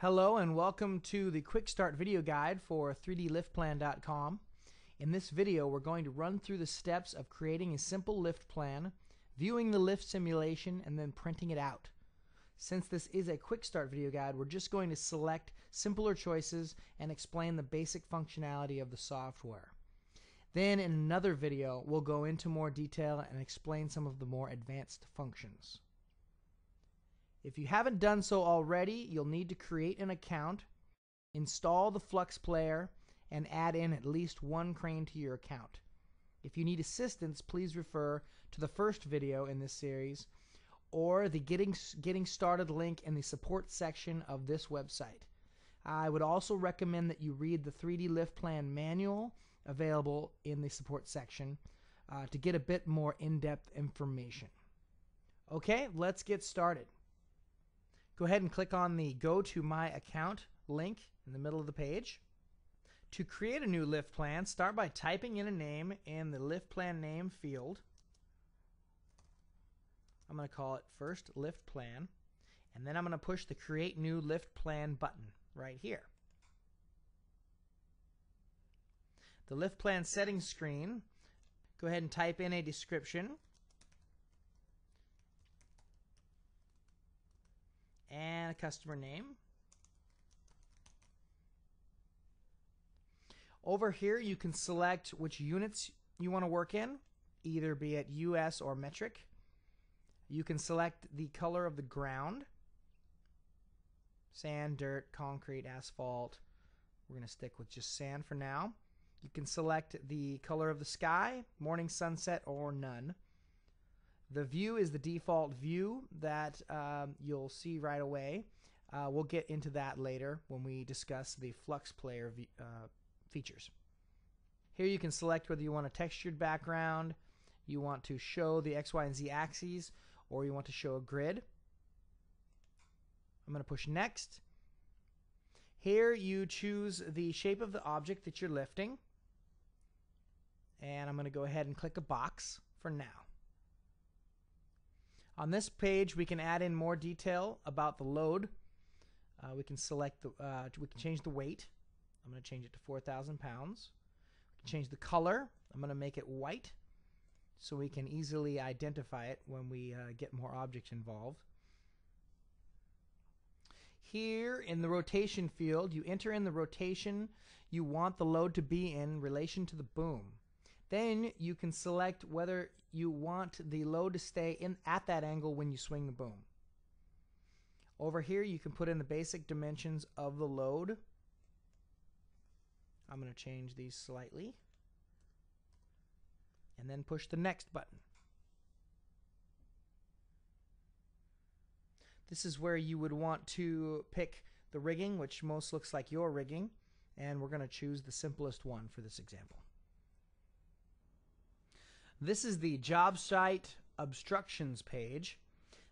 Hello and welcome to the quick start video guide for 3dliftplan.com. In this video we're going to run through the steps of creating a simple lift plan, viewing the lift simulation, and then printing it out. Since this is a quick start video guide, we're just going to select simpler choices and explain the basic functionality of the software. Then in another video we'll go into more detail and explain some of the more advanced functions. If you haven't done so already, you'll need to create an account, install the Flux Player, and add in at least one crane to your account. If you need assistance, please refer to the first video in this series or the Getting Started link in the support section of this website. I would also recommend that you read the 3D Lift Plan manual available in the support section to get a bit more in-depth information. Okay, let's get started. Go ahead and click on the Go to My Account link in the middle of the page. To create a new lift plan, start by typing in a name in the lift plan name field. I'm going to call it First Lift Plan, and then I'm going to push the Create New Lift Plan button right here. The lift plan settings screen, go ahead and type in a description and a customer name. Over here you can select which units you want to work in, either be it US or metric. You can select the color of the ground, sand, dirt, concrete, asphalt. We're going to stick with just sand for now. You can select the color of the sky, morning, sunset, or none. The view is the default view that you'll see right away. We'll get into that later when we discuss the Flux Player features. Here you can select whether you want a textured background, you want to show the X, Y, and Z axes, or you want to show a grid. I'm going to push next. Here you choose the shape of the object that you're lifting, and I'm going to go ahead and click a box for now. On this page, we can add in more detail about the load. We can select we can change the weight. I'm going to change it to 4,000 pounds. We can change the color. I'm going to make it white so we can easily identify it when we get more objects involved. Here in the rotation field, you enter in the rotation you want the load to be in relation to the boom. Then you can select whether you want the load to stay in at that angle when you swing the boom. Over here you can put in the basic dimensions of the load. I'm going to change these slightly and then push the next button. This is where you would want to pick the rigging, which most looks like your rigging, and we're going to choose the simplest one for this example. This is the job site obstructions page.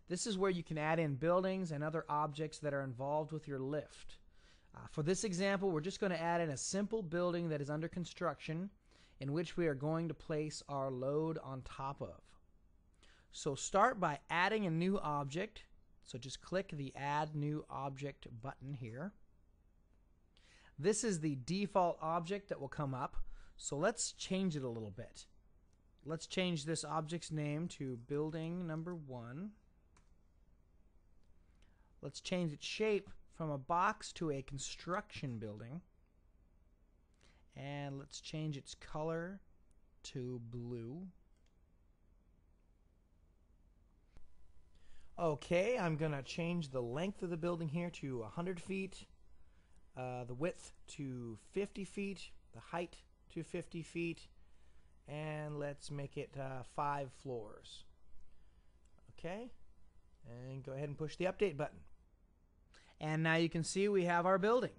This is where you can add in buildings and other objects that are involved with your lift. For this example, we're just going to add in a simple building that is under construction in which we are going to place our load on top of. So start by adding a new object. So just click the Add New Object button here. This is the default object that will come up. So let's change it a little bit. Let's change this object's name to building number 1. Let's change its shape from a box to a construction building. And let's change its color to blue. Okay, I'm going to change the length of the building here to 100 feet, the width to 50 feet, the height to 50 feet. And let's make it 5 floors. Okay, and go ahead and push the update button. And now you can see we have our building.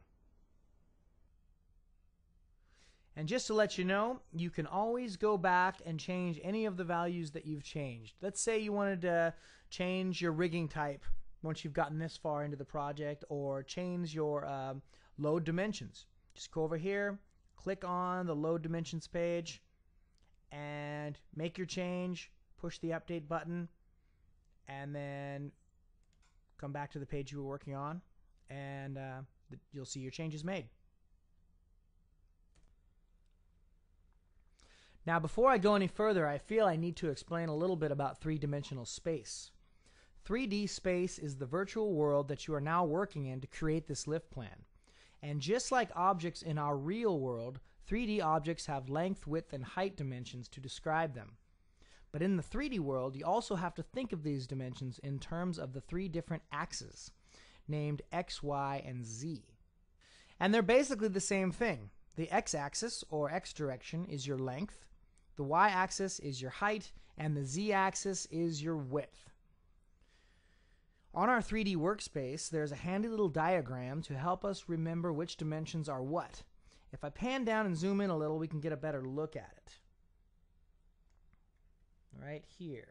And just to let you know, you can always go back and change any of the values that you've changed. Let's say you wanted to change your rigging type once you've gotten this far into the project, or change your load dimensions. Just go over here, click on the load dimensions page, and make your change, push the update button, and then come back to the page you were working on and you'll see your changes made. Now, before I go any further, I feel I need to explain a little bit about three-dimensional space. 3D space is the virtual world that you are now working in to create this lift plan. And just like objects in our real world, 3D objects have length, width, and height dimensions to describe them. But in the 3D world, you also have to think of these dimensions in terms of the three different axes, named X, Y, and Z. And they're basically the same thing. The X-axis, or X direction, is your length. The y-axis is your height, and the z-axis is your width. On our 3D workspace, there's a handy little diagram to help us remember which dimensions are what. If I pan down and zoom in a little, we can get a better look at it. Right here.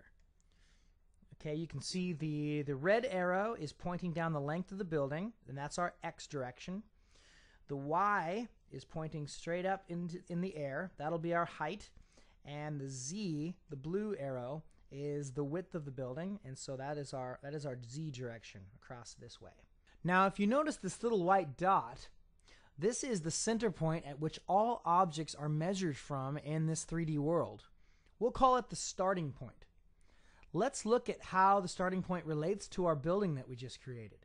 Okay, you can see the red arrow is pointing down the length of the building, and that's our X direction. The Y is pointing straight up in the air. That'll be our height. And the Z, the blue arrow, is the width of the building, and so that is our Z direction across this way. Now, if you notice this little white dot, this is the center point at which all objects are measured from in this 3D world. We'll call it the starting point. Let's look at how the starting point relates to our building that we just created.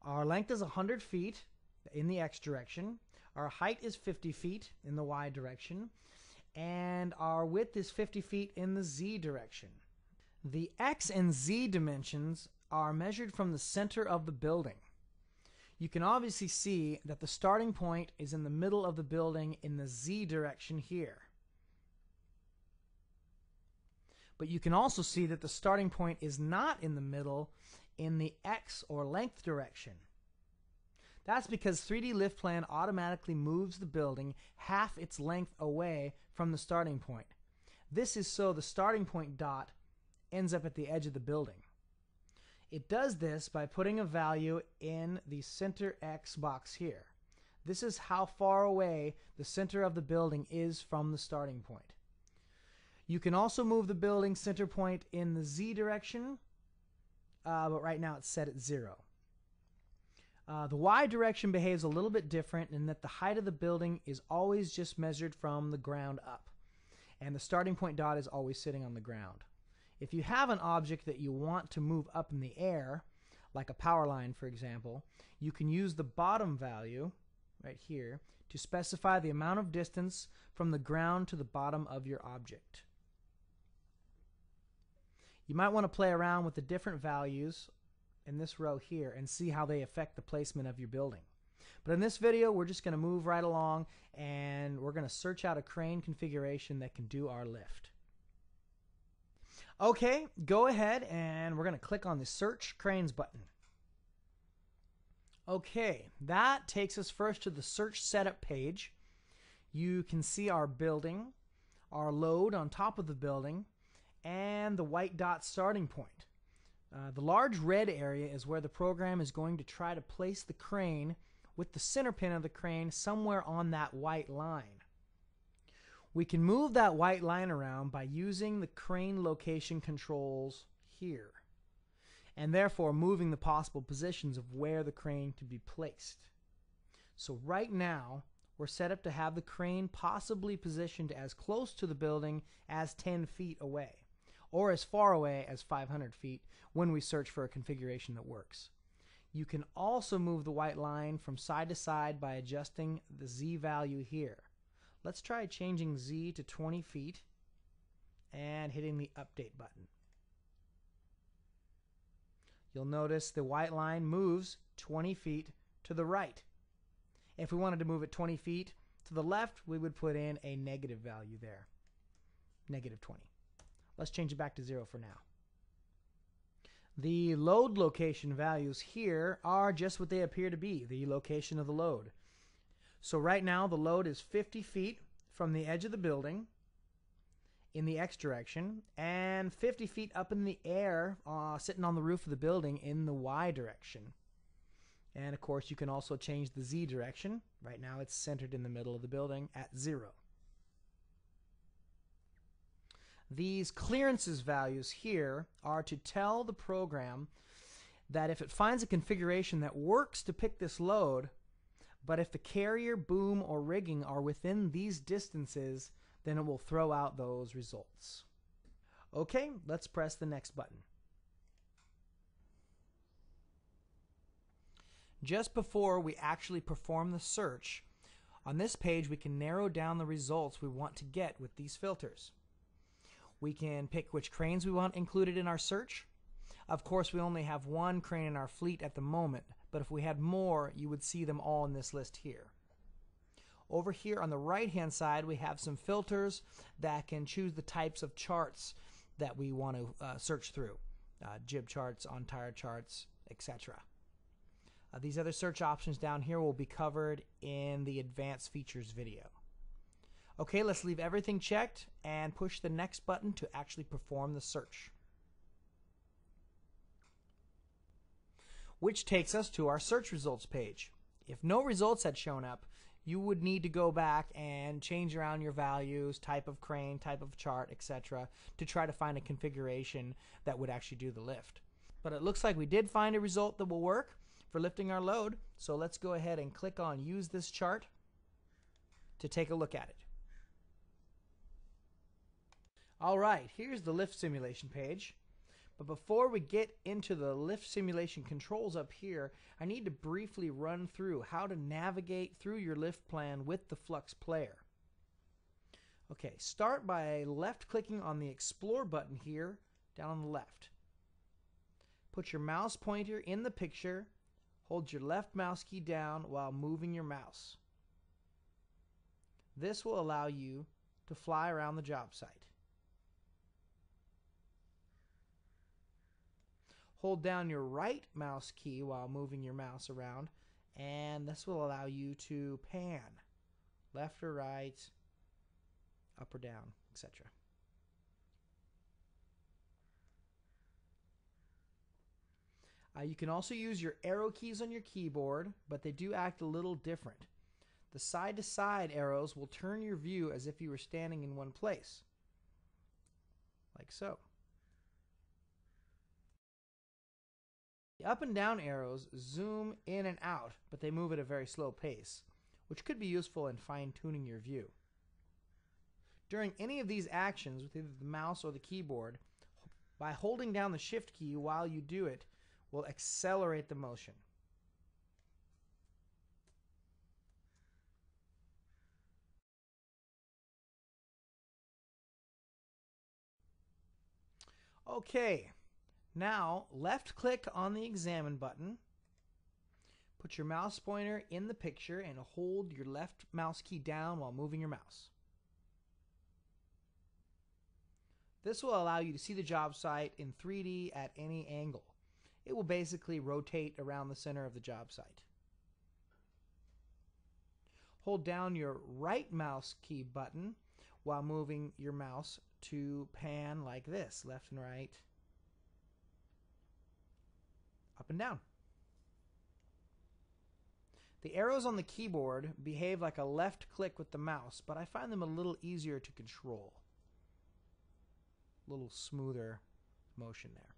Our length is 100 feet in the X direction. Our height is 50 feet in the Y direction, and our width is 50 feet in the Z direction. The X and Z dimensions are measured from the center of the building. You can obviously see that the starting point is in the middle of the building in the Z direction here. But you can also see that the starting point is not in the middle in the X or length direction. That's because 3D Lift Plan automatically moves the building half its length away from the starting point. This is so the starting point dot ends up at the edge of the building. It does this by putting a value in the center X box here. This is how far away the center of the building is from the starting point. You can also move the building center point in the Z direction, but right now it's set at 0. The Y direction behaves a little bit different in that the height of the building is always just measured from the ground up, and the starting point dot is always sitting on the ground. If you have an object that you want to move up in the air, like a power line for example, you can use the bottom value right here to specify the amount of distance from the ground to the bottom of your object. You might want to play around with the different values in this row here and see how they affect the placement of your building. But in this video, we're just going to move right along, and we're going to search out a crane configuration that can do our lift. Okay, go ahead and we're going to click on the Search Cranes button. Okay, that takes us first to the search setup page. You can see our building, our load on top of the building, and the white dot starting point. The large red area is where the program is going to try to place the crane with the center pin of the crane somewhere on that white line. We can move that white line around by using the crane location controls here, and therefore moving the possible positions of where the crane could be placed. So right now we're set up to have the crane possibly positioned as close to the building as 10 feet away, or as far away as 500 feet when we search for a configuration that works. You can also move the white line from side to side by adjusting the Z value here. Let's try changing Z to 20 feet and hitting the update button. You'll notice the white line moves 20 feet to the right. If we wanted to move it 20 feet to the left, we would put in a negative value there, negative 20. Let's change it back to 0 for now. The load location values here are just what they appear to be, the location of the load. So right now the load is 50 feet from the edge of the building in the X direction, and 50 feet up in the air, sitting on the roof of the building in the Y direction. And of course you can also change the Z direction. Right now it's centered in the middle of the building at 0. These clearances values here are to tell the program that if it finds a configuration that works to pick this load, but if the carrier, boom, or rigging are within these distances, then it will throw out those results. Okay, let's press the next button. Just before we actually perform the search, on this page we can narrow down the results we want to get with these filters. We can pick which cranes we want included in our search. Of course, we only have one crane in our fleet at the moment, but if we had more, you would see them all in this list here. Over here on the right-hand side, we have some filters that can choose the types of charts that we want to search through. Jib charts, on-tire charts, etc. These other search options down here will be covered in the Advanced Features video. Okay, let's leave everything checked and push the next button to actually perform the search, which takes us to our search results page. If no results had shown up, you would need to go back and change around your values, type of crane, type of chart, etc., to try to find a configuration that would actually do the lift. But it looks like we did find a result that will work for lifting our load, so let's go ahead and click on Use This Chart to take a look at it. Alright, here's the lift simulation page. But before we get into the lift simulation controls up here, I need to briefly run through how to navigate through your lift plan with the Flux Player. Okay, start by left clicking on the Explore button here, down on the left. Put your mouse pointer in the picture, hold your left mouse key down while moving your mouse. This will allow you to fly around the job site. Hold down your right mouse key while moving your mouse around, and this will allow you to pan left or right, up or down, etc. You can also use your arrow keys on your keyboard, but they do act a little different. The side-to-side arrows will turn your view as if you were standing in one place, like so. The up and down arrows zoom in and out, but they move at a very slow pace, which could be useful in fine-tuning your view. During any of these actions with either the mouse or the keyboard, by holding down the shift key while you do it will accelerate the motion. Okay. Now, left-click on the Examine button, put your mouse pointer in the picture, and hold your left mouse key down while moving your mouse. This will allow you to see the job site in 3D at any angle. It will basically rotate around the center of the job site. Hold down your right mouse key button while moving your mouse to pan like this, left and right, up and down. The arrows on the keyboard behave like a left click with the mouse, but I find them a little easier to control. A little smoother motion there.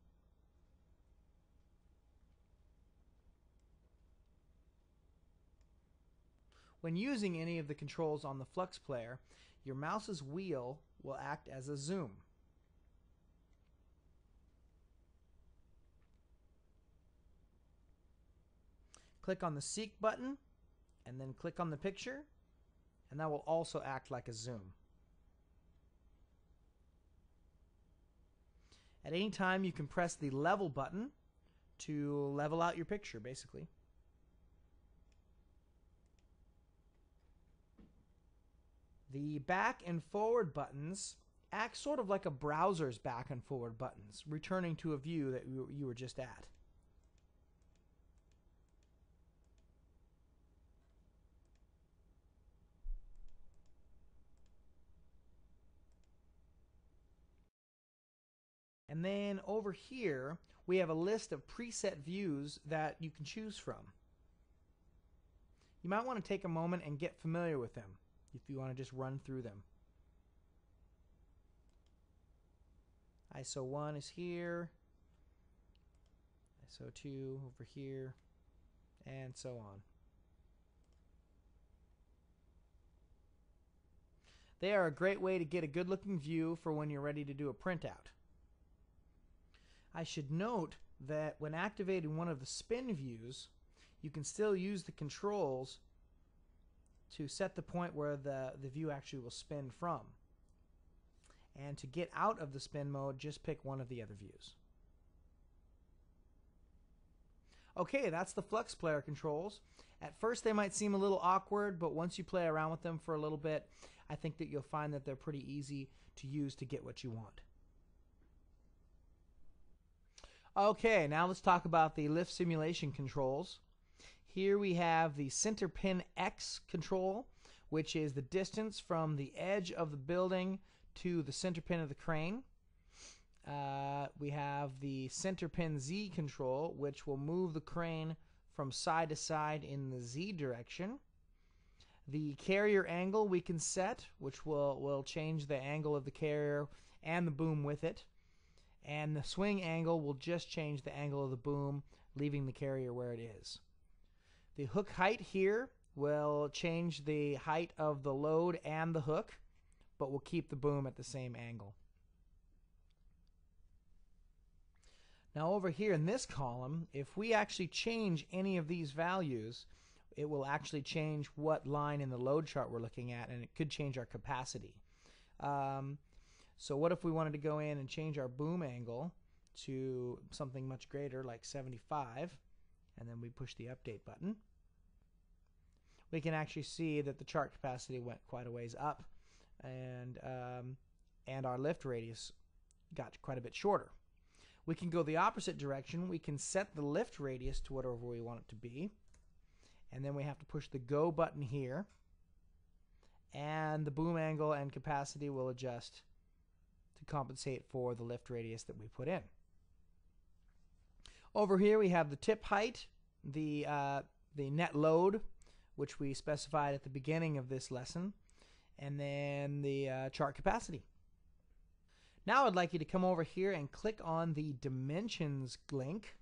When using any of the controls on the Flux Player, your mouse's wheel will act as a zoom. Click on the Seek button, and then click on the picture, and that will also act like a zoom. At any time, you can press the Level button to level out your picture, basically. The back and forward buttons act sort of like a browser's back and forward buttons, returning to a view that you were just at. And then over here, we have a list of preset views that you can choose from. You might want to take a moment and get familiar with them if you want to just run through them. ISO 1 is here. So 2 over here, and so on. They are a great way to get a good-looking view for when you're ready to do a printout. I should note that when activating one of the spin views, you can still use the controls to set the point where the view actually will spin from. And to get out of the spin mode, just pick one of the other views. Okay, that's the Flux Player controls. At first they might seem a little awkward, but once you play around with them for a little bit, I think that you'll find that they're pretty easy to use to get what you want. Okay, now let's talk about the lift simulation controls. Here we have the center pin X control, which is the distance from the edge of the building to the center pin of the crane. We have the center pin Z control, which will move the crane from side to side in the Z direction. The carrier angle we can set, which will change the angle of the carrier and the boom with it. And the swing angle will just change the angle of the boom, leaving the carrier where it is. The hook height here will change the height of the load and the hook, but will keep the boom at the same angle. Now over here in this column, if we actually change any of these values, it will actually change what line in the load chart we're looking at, and it could change our capacity. So what if we wanted to go in and change our boom angle to something much greater, like 75, and then we push the update button? We can actually see that the chart capacity went quite a ways up, and our lift radius got quite a bit shorter. We can go the opposite direction. We can set the lift radius to whatever we want it to be. And then we have to push the go button here. And the boom angle and capacity will adjust to compensate for the lift radius that we put in. Over here we have the tip height, the net load, which we specified at the beginning of this lesson, and then the chart capacity. Now I'd like you to come over here and click on the dimensions link.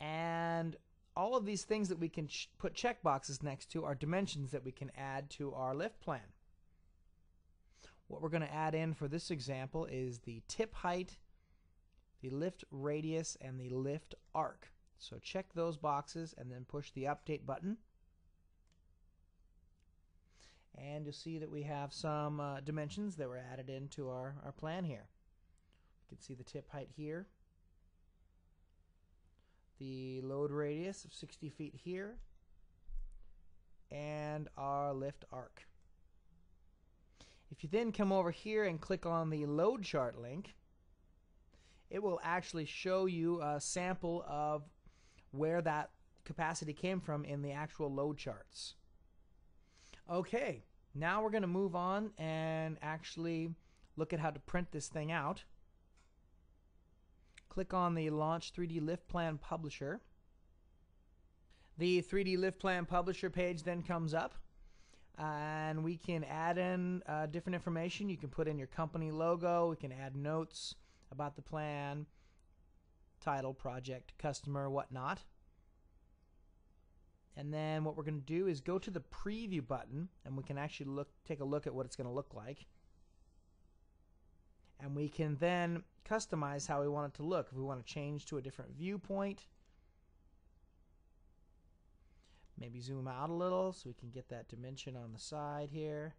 And all of these things that we can put checkboxes next to are dimensions that we can add to our lift plan. What we're going to add in for this example is the tip height, the lift radius, and the lift arc. So check those boxes and then push the update button. And you'll see that we have some dimensions that were added into our plan here. You can see the tip height here, the load radius of 60 feet here, and our lift arc. If you then come over here and click on the load chart link, it will actually show you a sample of where that capacity came from in the actual load charts. Okay, now we're going to move on and actually look at how to print this thing out. Click on the Launch 3D Lift Plan Publisher. The 3D Lift Plan Publisher page then comes up, and we can add in different information. You can put in your company logo, we can add notes about the plan, title, project, customer, whatnot. And then what we're going to do is go to the preview button, and we can actually take a look at what it's going to look like. And we can then customize how we want it to look. If we want to change to a different viewpoint, maybe zoom out a little so we can get that dimension on the side here.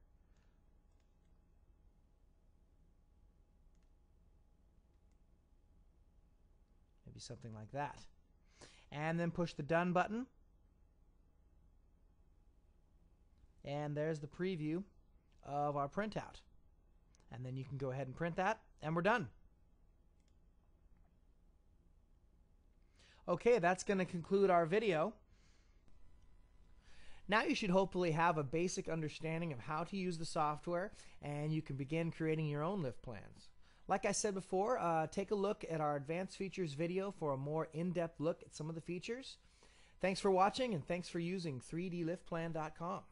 Maybe something like that. And then push the done button. And there's the preview of our printout. And then you can go ahead and print that, and we're done. Okay, that's going to conclude our video. Now you should hopefully have a basic understanding of how to use the software, and you can begin creating your own lift plans. Like I said before, take a look at our advanced features video for a more in-depth look at some of the features. Thanks for watching, and thanks for using 3dliftplan.com.